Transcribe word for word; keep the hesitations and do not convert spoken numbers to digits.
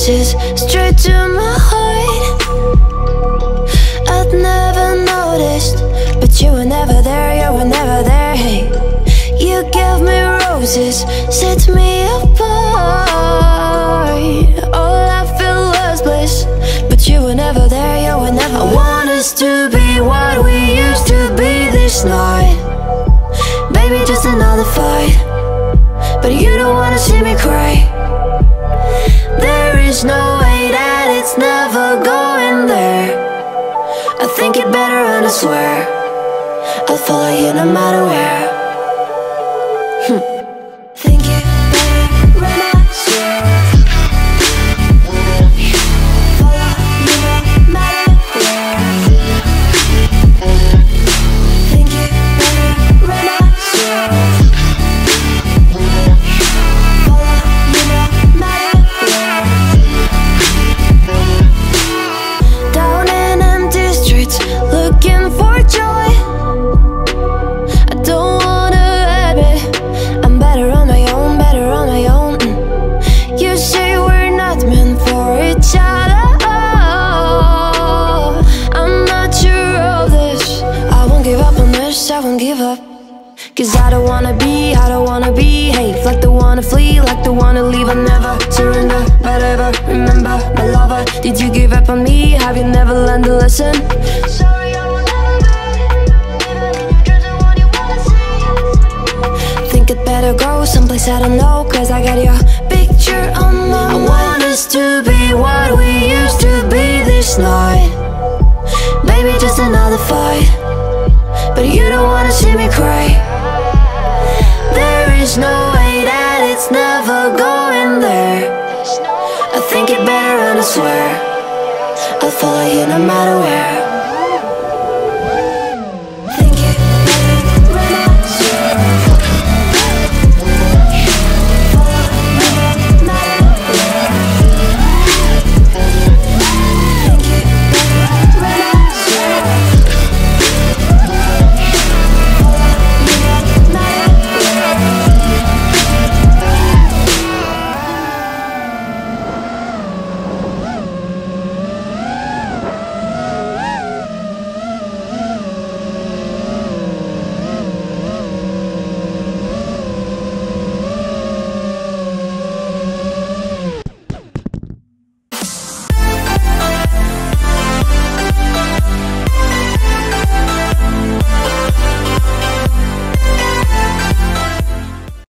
rushes straight to my heart. I'd never noticed, but you were never there, you were never there. Hey, you gave me roses, set me apart. All I felt was bliss, but you were never there, you were never. I want us to be what we used to be this night. Baby, just another fight, but you don't wanna see me cry. There is no way that it's never going there. I think it better and I swear I'll follow you no matter where. Think it better and I swear follow you no matter where. Think it better and I swear. Cause I don't wanna be, I don't wanna be. Hey, like the wanna flee, like the wanna leave. I never surrender, but ever remember, my lover, did you give up on me? Have you never learned a lesson? Sorry, I will never be, you're the one you wanna see. Think it better go someplace I don't know, cause I got your picture on my mind. I want us to be what we used to be this night. Baby, just another fight, but you don't wanna see me cry. There is no way that it's never going there. I think it better and I swear I'll follow you no matter where.